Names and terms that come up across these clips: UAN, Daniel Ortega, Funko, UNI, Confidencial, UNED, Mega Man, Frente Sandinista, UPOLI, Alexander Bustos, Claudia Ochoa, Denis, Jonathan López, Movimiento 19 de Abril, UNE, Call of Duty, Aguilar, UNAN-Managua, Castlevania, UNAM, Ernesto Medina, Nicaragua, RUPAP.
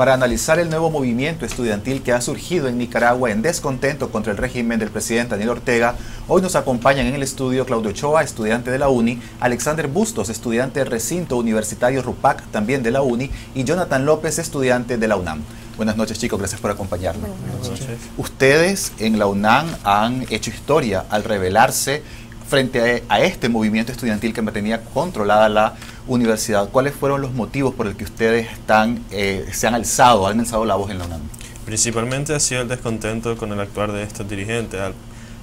para analizar el nuevo movimiento estudiantil que ha surgido en Nicaragua en descontento contra el régimen del presidente Daniel Ortega, hoy nos acompañan en el estudio Claudia Ochoa, estudiante de la UNI, Alexander Bustos, estudiante del recinto universitario RUPAP, también de la UNI, y Jonathan López, estudiante de la UNAM. Buenas noches, chicos, gracias por acompañarnos. Buenas noches. Ustedes en la UNAM han hecho historia al rebelarse frente a este movimiento estudiantil que mantenía controlada la universidad. ¿Cuáles fueron los motivos por el que ustedes han alzado la voz en la UNAM? Principalmente ha sido el descontento con el actuar de estos dirigentes,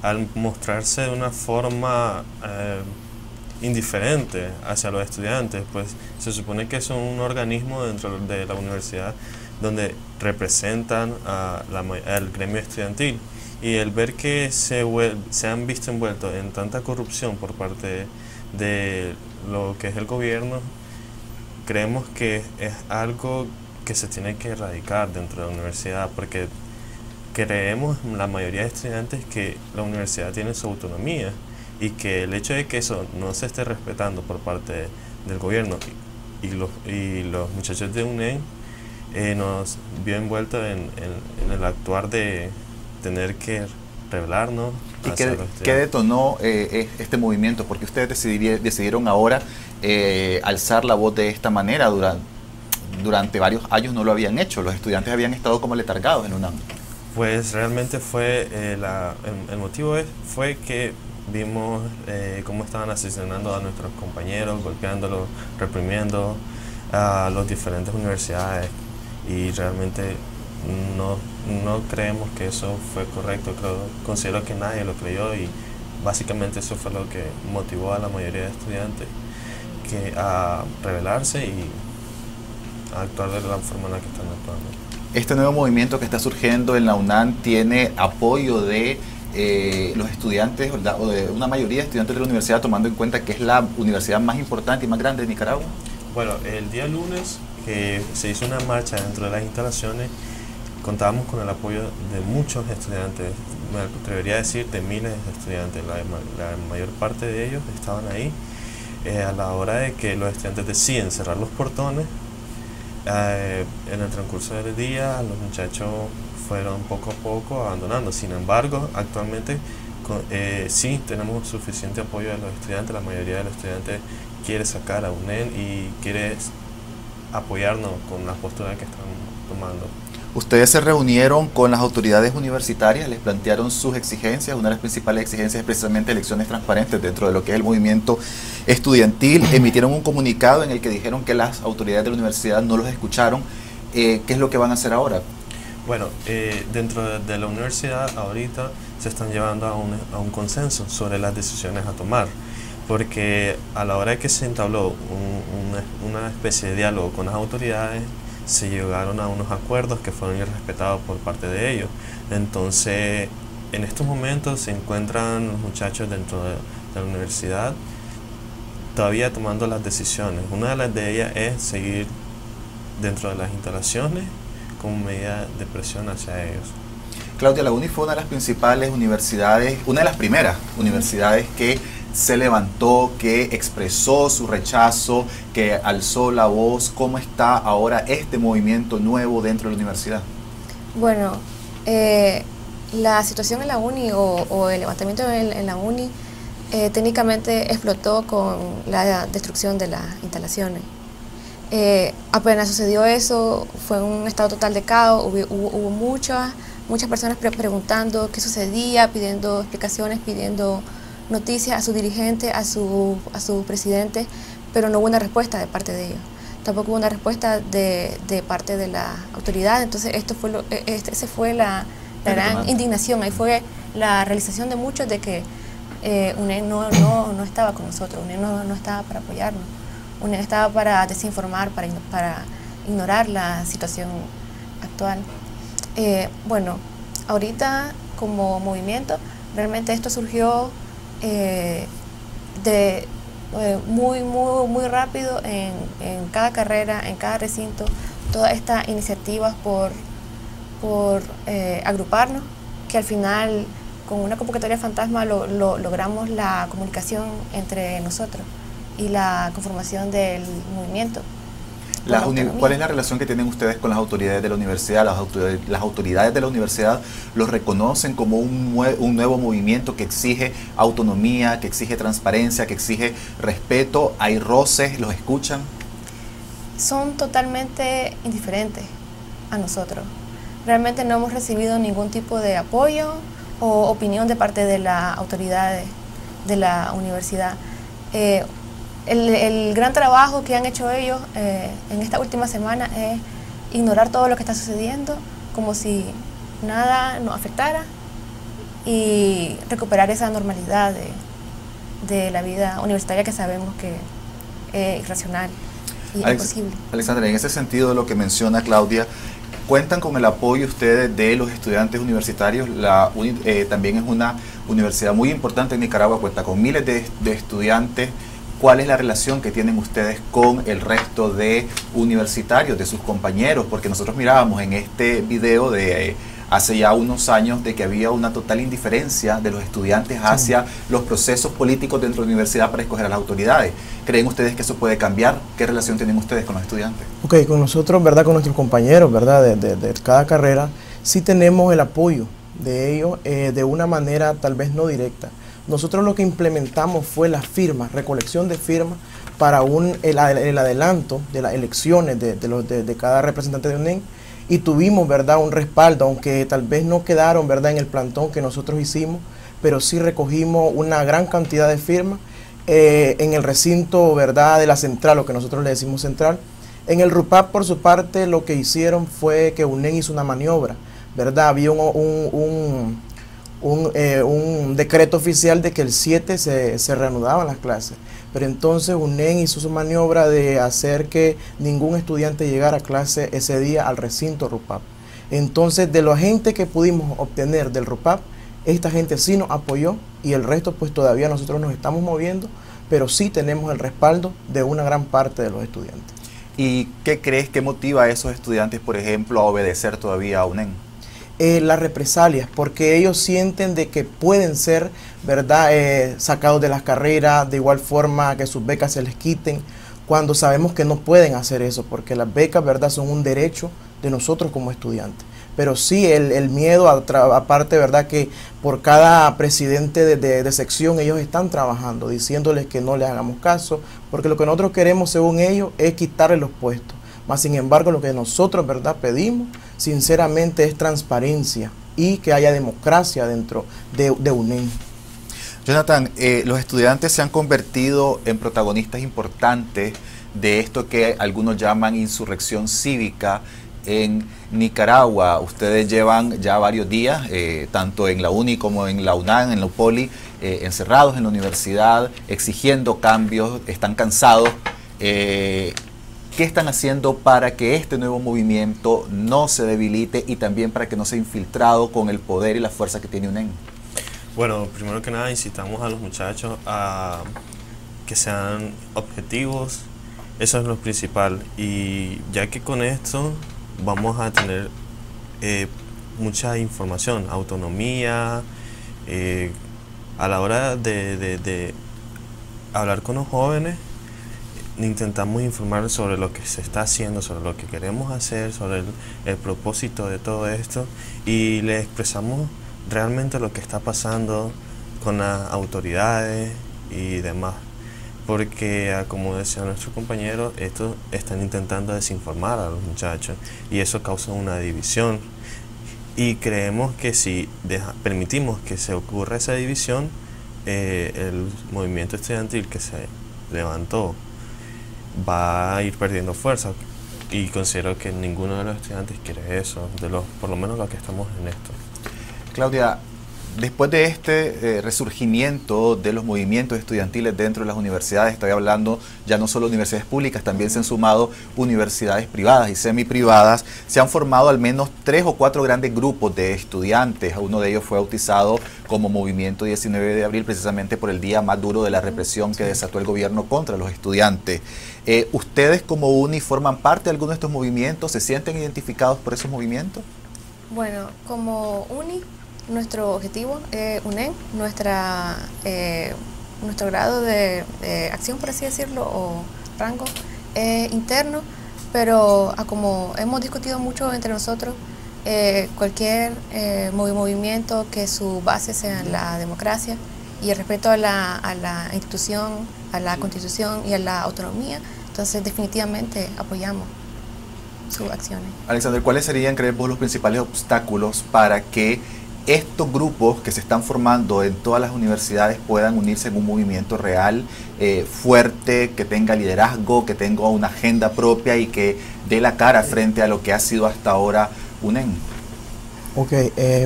al mostrarse de una forma indiferente hacia los estudiantes, pues se supone que son un organismo dentro de la universidad donde representan al gremio estudiantil. Y el ver que se han visto envueltos en tanta corrupción por parte de lo que es el gobierno, creemos que es algo que se tiene que erradicar dentro de la universidad, porque creemos la mayoría de estudiantes que la universidad tiene su autonomía y que el hecho de que eso no se esté respetando por parte del gobierno y los muchachos de UNE nos vio envueltos en el actuar de tener que revelarnos. ¿Y qué detonó este movimiento? Porque ustedes decidieron ahora alzar la voz de esta manera. Durante varios años no lo habían hecho, los estudiantes habían estado como letargados en UNAM. Pues realmente fue el motivo fue que vimos cómo estaban asesinando a nuestros compañeros, golpeándolos, reprimiendo a las diferentes universidades, y realmente no creemos que eso fue correcto. Considero que nadie lo creyó, y básicamente eso fue lo que motivó a la mayoría de estudiantes a rebelarse y a actuar de la forma en la que están actuando. Este nuevo movimiento que está surgiendo en la UNAM tiene apoyo de los estudiantes, o de una mayoría de estudiantes de la universidad, tomando en cuenta que es la universidad más importante y más grande de Nicaragua. Bueno, el día lunes que se hizo una marcha dentro de las instalaciones, contábamos con el apoyo de muchos estudiantes, me atrevería a decir de miles de estudiantes. La mayor parte de ellos estaban ahí a la hora de que los estudiantes deciden cerrar los portones. En el transcurso del día los muchachos fueron poco a poco abandonando. Sin embargo, actualmente sí tenemos suficiente apoyo de los estudiantes. La mayoría de los estudiantes quiere sacar a UNED y quiere apoyarnos con la postura que están tomando. Ustedes se reunieron con las autoridades universitarias, les plantearon sus exigencias. Una de las principales exigencias es precisamente elecciones transparentes dentro de lo que es el movimiento estudiantil. Emitieron un comunicado en el que dijeron que las autoridades de la universidad no los escucharon. ¿Qué es lo que van a hacer ahora? Bueno, dentro de la universidad ahorita se están llevando a un consenso sobre las decisiones a tomar, porque a la hora que se entabló una especie de diálogo con las autoridades, se llegaron a unos acuerdos que fueron irrespetados por parte de ellos. Entonces, en estos momentos se encuentran los muchachos dentro de la universidad todavía tomando las decisiones. Una de las de ellas es seguir dentro de las instalaciones como medida de presión hacia ellos. Claudia, la UNI fue una de las principales universidades, una de las primeras universidades que se levantó, que expresó su rechazo, que alzó la voz. ¿Cómo está ahora este movimiento nuevo dentro de la universidad? Bueno, la situación en la UNI o el levantamiento en la UNI técnicamente explotó con la destrucción de las instalaciones. Apenas sucedió eso, fue un estado total de caos. Hubo muchas personas preguntando qué sucedía, pidiendo explicaciones, pidiendo noticias a sus dirigentes, a sus presidentes, pero no hubo una respuesta de parte de ellos. Tampoco hubo una respuesta de parte de la autoridad. Entonces esa fue la gran indignación. Ahí fue la realización de muchos de que UNED no estaba con nosotros, UNED no estaba para apoyarnos, UNED estaba para desinformar, para ignorar la situación actual. Bueno, ahorita como movimiento, realmente esto surgió muy rápido en cada carrera, en cada recinto, todas estas iniciativas por agruparnos, que al final con una convocatoria fantasma logramos la comunicación entre nosotros y la conformación del movimiento. ¿Cuál es la relación que tienen ustedes con las autoridades de la universidad? Las autoridades de la universidad los reconocen como un nuevo movimiento que exige autonomía, que exige transparencia, que exige respeto. ¿Hay roces? ¿Los escuchan? Son totalmente indiferentes a nosotros. Realmente no hemos recibido ningún tipo de apoyo o opinión de parte de las autoridades de la universidad. El gran trabajo que han hecho ellos en esta última semana es ignorar todo lo que está sucediendo, como si nada nos afectara, y recuperar esa normalidad de la vida universitaria que sabemos que es irracional y imposible. Alexander, en ese sentido de lo que menciona Claudia, ¿cuentan con el apoyo ustedes de los estudiantes universitarios? La UNI también es una universidad muy importante en Nicaragua, cuenta con miles de estudiantes. ¿Cuál es la relación que tienen ustedes con el resto de universitarios, de sus compañeros? Porque nosotros mirábamos en este video de hace ya unos años de que había una total indiferencia de los estudiantes hacia los procesos políticos dentro de la universidad para escoger a las autoridades. ¿Creen ustedes que eso puede cambiar? ¿Qué relación tienen ustedes con los estudiantes? Ok, con nosotros, ¿verdad? Con nuestros compañeros, ¿verdad? De cada carrera, sí tenemos el apoyo de ellos de una manera tal vez no directa. Nosotros lo que implementamos fue las firmas, recolección de firmas para el adelanto de las elecciones de cada representante de UNED. Y tuvimos, ¿verdad?, un respaldo, aunque tal vez no quedaron, ¿verdad?, en el plantón que nosotros hicimos, pero sí recogimos una gran cantidad de firmas en el recinto, ¿verdad?, de la central, lo que nosotros le decimos central. En el RUPAP, por su parte, lo que hicieron fue que UNED hizo una maniobra, ¿verdad? Había un decreto oficial de que el 7 se reanudaban las clases, pero entonces UNED hizo su maniobra de hacer que ningún estudiante llegara a clase ese día al recinto RUPAP. Entonces, de la gente que pudimos obtener del RUPAP, esta gente sí nos apoyó, y el resto pues todavía nosotros nos estamos moviendo, pero sí tenemos el respaldo de una gran parte de los estudiantes. ¿Y qué crees que motiva a esos estudiantes, por ejemplo, a obedecer todavía a UNED? Las represalias, porque ellos sienten de que pueden ser, ¿verdad?, sacados de las carreras, de igual forma que sus becas se les quiten, cuando sabemos que no pueden hacer eso, porque las becas, ¿verdad?, son un derecho de nosotros como estudiantes. Pero sí el miedo, aparte, ¿verdad?, que por cada presidente de sección ellos están trabajando, diciéndoles que no les hagamos caso, porque lo que nosotros queremos, según ellos, es quitarles los puestos. Mas, sin embargo, lo que nosotros, ¿verdad?, pedimos sinceramente es transparencia y que haya democracia dentro de UNED. Jonathan, los estudiantes se han convertido en protagonistas importantes de esto que algunos llaman insurrección cívica en Nicaragua. Ustedes llevan ya varios días, tanto en la UNI como en la UNAN, en la UPOLI, encerrados en la universidad, exigiendo cambios, están cansados. ¿Qué están haciendo para que este nuevo movimiento no se debilite y también para que no sea infiltrado con el poder y la fuerza que tiene UNED? Bueno, primero que nada, incitamos a los muchachos a que sean objetivos. Eso es lo principal. Y ya que con esto vamos a tener mucha información, autonomía, a la hora de hablar con los jóvenes, intentamos informar sobre lo que se está haciendo, sobre lo que queremos hacer, sobre el propósito de todo esto, y le expresamos realmente lo que está pasando con las autoridades y demás, porque como decía nuestro compañero, estos están intentando desinformar a los muchachos y eso causa una división, y creemos que si permitimos que se ocurra esa división, el movimiento estudiantil que se levantó va a ir perdiendo fuerza, y considero que ninguno de los estudiantes quiere eso, por lo menos los que estamos en esto. Claudia, después de este resurgimiento de los movimientos estudiantiles dentro de las universidades, estoy hablando ya no solo de universidades públicas, también se han sumado universidades privadas y semiprivadas, se han formado al menos 3 o 4 grandes grupos de estudiantes. Uno de ellos fue bautizado como Movimiento 19 de Abril, precisamente por el día más duro de la represión que desató el gobierno contra los estudiantes. ¿Ustedes como UNI forman parte de alguno de estos movimientos? ¿Se sienten identificados por esos movimientos? Bueno, como UNI, nuestro objetivo es UNED, nuestro grado de acción, por así decirlo, o rango interno, pero como hemos discutido mucho entre nosotros, cualquier movimiento que su base sea la democracia y el respeto a la institución, a la constitución y a la autonomía, entonces definitivamente apoyamos sus acciones. Alexander, ¿cuáles serían, crees vos, los principales obstáculos para que estos grupos que se están formando en todas las universidades puedan unirse en un movimiento real, fuerte, que tenga liderazgo, que tenga una agenda propia y que dé la cara frente a lo que ha sido hasta ahora UNEN? Ok,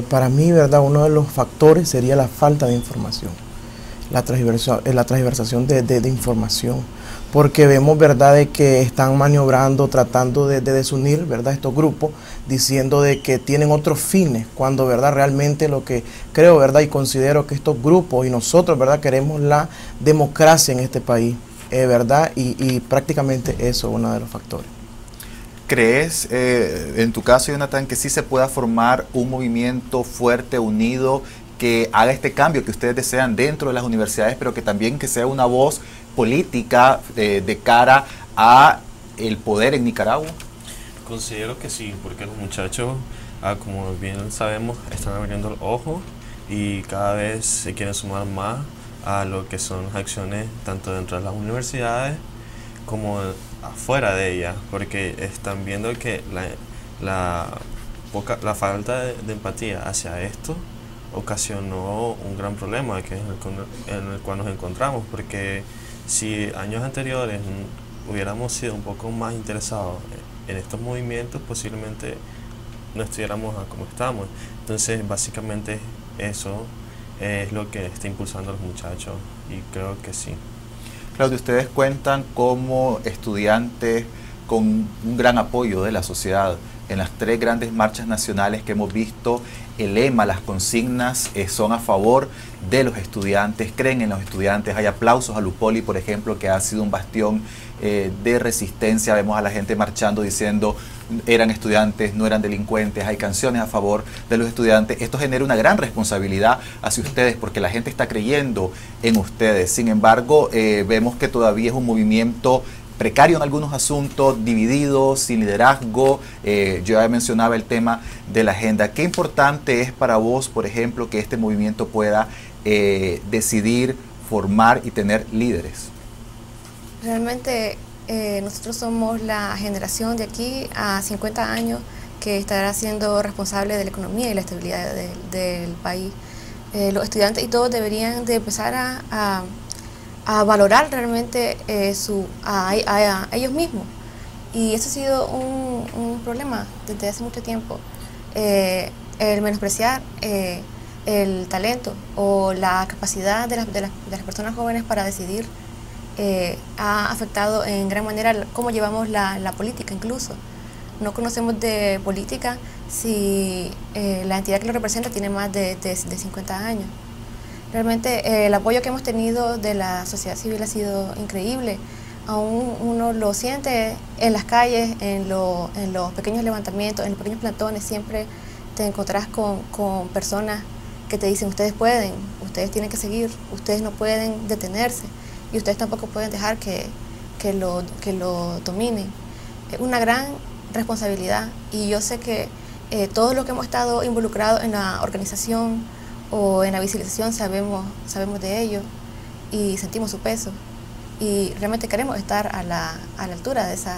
para mí, ¿verdad?, uno de los factores sería la falta de información, la transversación de información, porque vemos, ¿verdad?, de que están maniobrando, tratando de desunir, ¿verdad?, estos grupos, diciendo de que tienen otros fines, cuando, ¿verdad?, realmente lo que creo, ¿verdad?, y considero que estos grupos y nosotros, ¿verdad?, queremos la democracia en este país, ¿verdad?, y prácticamente eso es uno de los factores. ¿Crees, en tu caso, Jonathan, que sí se pueda formar un movimiento fuerte, unido, que haga este cambio que ustedes desean dentro de las universidades, pero que también que sea una voz política de cara a el poder en Nicaragua? Considero que sí, porque los muchachos, como bien sabemos, están abriendo el ojo y cada vez se quieren sumar más a lo que son las acciones tanto dentro de las universidades como afuera de ellas, porque están viendo que la falta de empatía hacia esto ocasionó un gran problema que es en el cual nos encontramos, porque si años anteriores hubiéramos sido un poco más interesados en estos movimientos, posiblemente no estuviéramos a como estamos. Entonces, básicamente eso es lo que está impulsando a los muchachos y creo que sí. Claudia, ustedes cuentan como estudiantes con un gran apoyo de la sociedad. En las tres grandes marchas nacionales que hemos visto, el lema, las consignas son a favor de los estudiantes, creen en los estudiantes, hay aplausos al UPOLI, por ejemplo, que ha sido un bastión de resistencia, vemos a la gente marchando diciendo eran estudiantes, no eran delincuentes, hay canciones a favor de los estudiantes. Esto genera una gran responsabilidad hacia ustedes porque la gente está creyendo en ustedes. Sin embargo, vemos que todavía es un movimiento precario en algunos asuntos, dividido, sin liderazgo. Yo ya mencionaba el tema de la agenda. ¿Qué importante es para vos, por ejemplo, que este movimiento pueda decidir, formar y tener líderes? Realmente nosotros somos la generación de aquí a 50 años que estará siendo responsable de la economía y la estabilidad del país. Los estudiantes y todos deberían de empezar a valorar realmente a ellos mismos, y eso ha sido un problema desde hace mucho tiempo, el menospreciar el talento o la capacidad de las personas jóvenes para decidir ha afectado en gran manera cómo llevamos la política. Incluso no conocemos de política si la entidad que lo representa tiene más de 50 años. Realmente el apoyo que hemos tenido de la sociedad civil ha sido increíble. Aún uno lo siente en las calles, en los pequeños levantamientos, en los pequeños plantones. Siempre te encontrás con personas que te dicen ustedes pueden, ustedes tienen que seguir, ustedes no pueden detenerse y ustedes tampoco pueden dejar que lo dominen. Es una gran responsabilidad y yo sé que todos los que hemos estado involucrados en la organización o en la visibilización sabemos de ello y sentimos su peso y realmente queremos estar a la altura de esa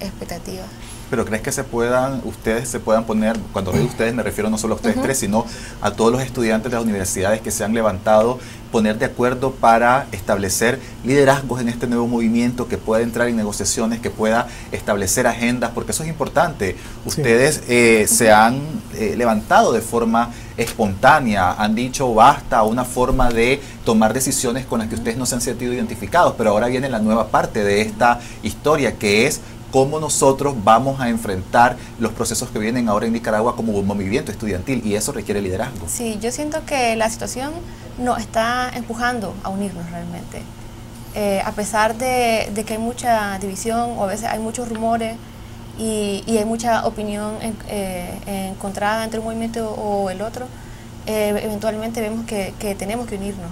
expectativa. ¿Pero crees que ustedes se puedan poner, cuando digo ustedes me refiero no solo a ustedes tres, sino a todos los estudiantes de las universidades que se han levantado, poner de acuerdo para establecer liderazgos en este nuevo movimiento, que pueda entrar en negociaciones, que pueda establecer agendas? Porque eso es importante. Ustedes se han levantado de forma espontánea, han dicho basta, una forma de tomar decisiones con las que ustedes no se han sentido identificados, pero ahora viene la nueva parte de esta historia, que es cómo nosotros vamos a enfrentar los procesos que vienen ahora en Nicaragua como un movimiento estudiantil, y eso requiere liderazgo. Sí, yo siento que la situación nos está empujando a unirnos realmente. A pesar de que hay mucha división o a veces hay muchos rumores y hay mucha opinión encontrada entre un movimiento o el otro, eventualmente vemos que tenemos que unirnos,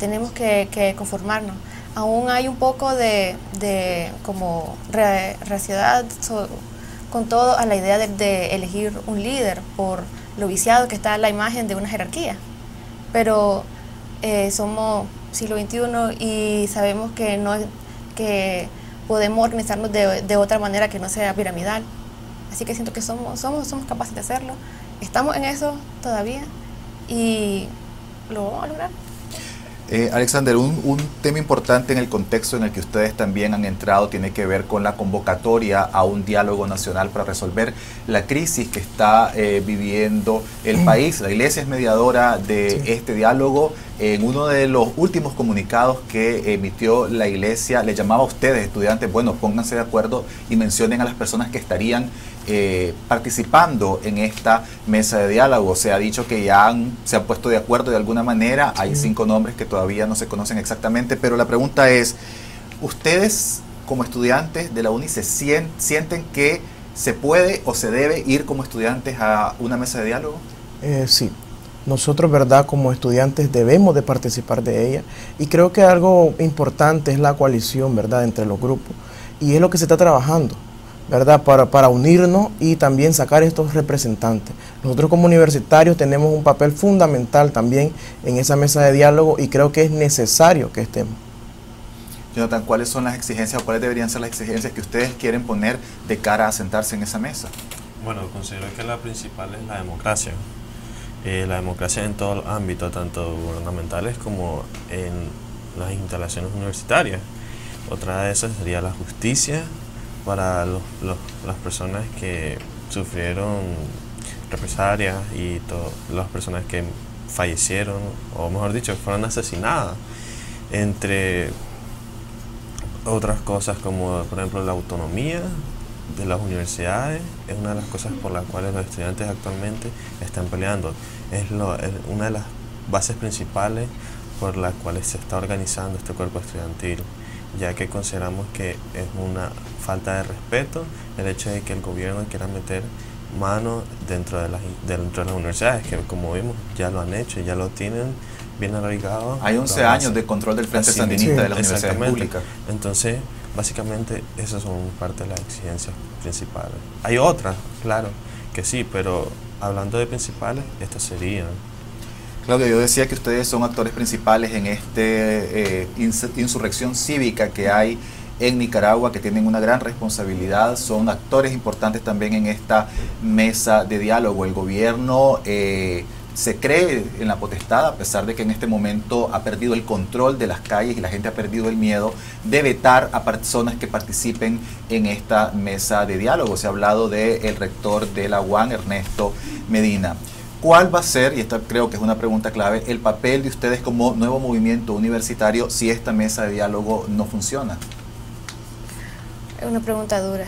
tenemos que conformarnos. aún hay un poco de como reaciedad con todo a la idea de elegir un líder por lo viciado que está la imagen de una jerarquía. Pero somos siglo XXI y sabemos que, que podemos organizarnos de otra manera que no sea piramidal. Así que siento que somos capaces de hacerlo. Estamos en eso todavía y lo vamos a lograr. Alexander, un tema importante en el contexto en el que ustedes también han entrado tiene que ver con la convocatoria a un diálogo nacional para resolver la crisis que está viviendo el país. La Iglesia es mediadora de este diálogo. En uno de los últimos comunicados que emitió la Iglesia, le llamaba a ustedes, estudiantes, bueno, pónganse de acuerdo y mencionen a las personas que estarían participando en esta mesa de diálogo. Se ha dicho que ya se han puesto de acuerdo de alguna manera, hay 5 nombres que todavía no se conocen exactamente, pero la pregunta es, ¿ustedes como estudiantes de la UNI se sienten que se puede o se debe ir como estudiantes a una mesa de diálogo? Sí, nosotros, verdad, como estudiantes debemos de participar de ella, y creo que algo importante es la coalición, verdad, entre los grupos, y es lo que se está trabajando, ¿verdad? Para unirnos y también sacar estos representantes. Nosotros como universitarios tenemos un papel fundamental también en esa mesa de diálogo y creo que es necesario que estemos. Jonathan, ¿cuáles son las exigencias o cuáles deberían ser las exigencias que ustedes quieren poner de cara a sentarse en esa mesa? Bueno, considero que la principal es la democracia. La democracia en todos los ámbitos, tanto gubernamentales como en las instalaciones universitarias. Otra de esas sería la justicia para las personas que sufrieron represalias y las personas que fallecieron, o mejor dicho, fueron asesinadas, entre otras cosas como, por ejemplo, la autonomía de las universidades. Es una de las cosas por las cuales los estudiantes actualmente están peleando. Es una de las bases principales por las cuales se está organizando este cuerpo estudiantil, ya que consideramos que es una falta de respeto el hecho de que el gobierno quiera meter mano dentro de las universidades, que como vimos ya lo han hecho, ya lo tienen bien arraigado. Hay 11 años de control del Frente Sandinista de las universidades públicas. Entonces, básicamente, esas son parte de las exigencias principales. Hay otras, claro, que sí, pero hablando de principales, estas serían. Claudia, yo decía que ustedes son actores principales en esta insurrección cívica que hay en Nicaragua, que tienen una gran responsabilidad, son actores importantes también en esta mesa de diálogo. El gobierno se cree en la potestad, a pesar de que en este momento ha perdido el control de las calles y la gente ha perdido el miedo, de vetar a personas que participen en esta mesa de diálogo. Se ha hablado del rector de la UAN, Ernesto Medina. ¿Cuál va a ser, y esta creo que es una pregunta clave, el papel de ustedes como nuevo movimiento universitario si esta mesa de diálogo no funciona? Es una pregunta dura.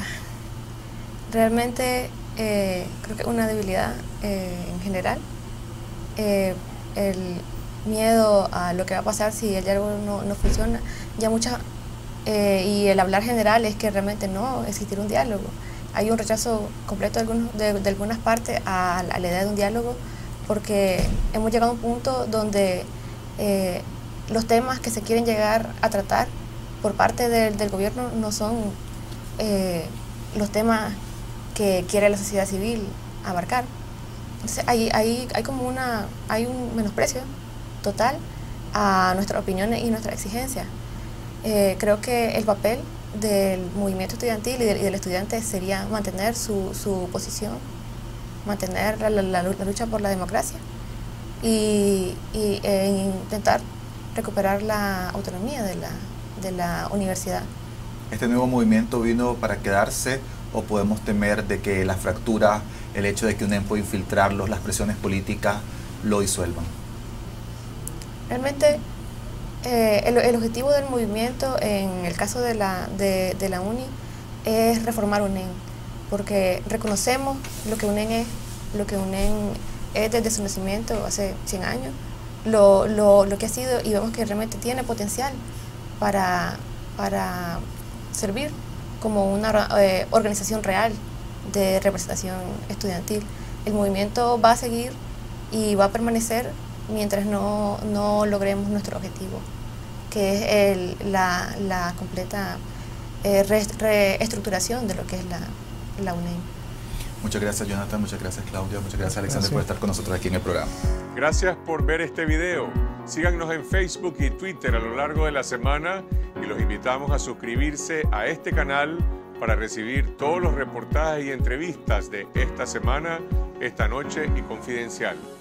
Realmente creo que es una debilidad en general. El miedo a lo que va a pasar si el diálogo no funciona, ya muchas y el hablar general es que realmente no existir un diálogo. Hay un rechazo completo de algunas partes a la idea de un diálogo, porque hemos llegado a un punto donde los temas que se quieren llegar a tratar por parte del gobierno no son los temas que quiere la sociedad civil abarcar. Entonces hay como un menosprecio total a nuestras opiniones y nuestras exigencias. Creo que el papel del movimiento estudiantil y del estudiante sería mantener su posición, mantener la lucha por la democracia y intentar recuperar la autonomía de la universidad. ¿Este nuevo movimiento vino para quedarse o podemos temer de que las fracturas, el hecho de que UNED pueda infiltrarlos, las presiones políticas lo disuelvan? Realmente el objetivo del movimiento, en el caso de la UNI, es reformar UNED, porque reconocemos lo que UNED es, desde su nacimiento hace 100 años, lo que ha sido, y vemos que realmente tiene potencial para servir como una organización real de representación estudiantil. El movimiento va a seguir y va a permanecer mientras no logremos nuestro objetivo, que es la completa reestructuración de lo que es la UNED. Muchas gracias, Jonathan, muchas gracias, Claudia, muchas gracias, Alexander, por estar con nosotros aquí en el programa. Gracias por ver este video. Síganos en Facebook y Twitter a lo largo de la semana y los invitamos a suscribirse a este canal para recibir todos los reportajes y entrevistas de esta semana, esta noche y Confidencial.